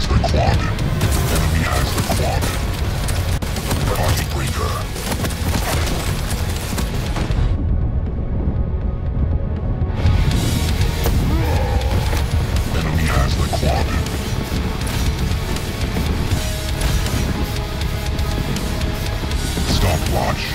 has the quad. Enemy has the quad. Party breaker. Enemy has the quad. Stopwatch.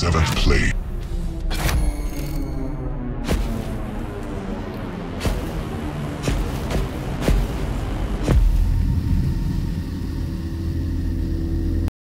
Seventh play.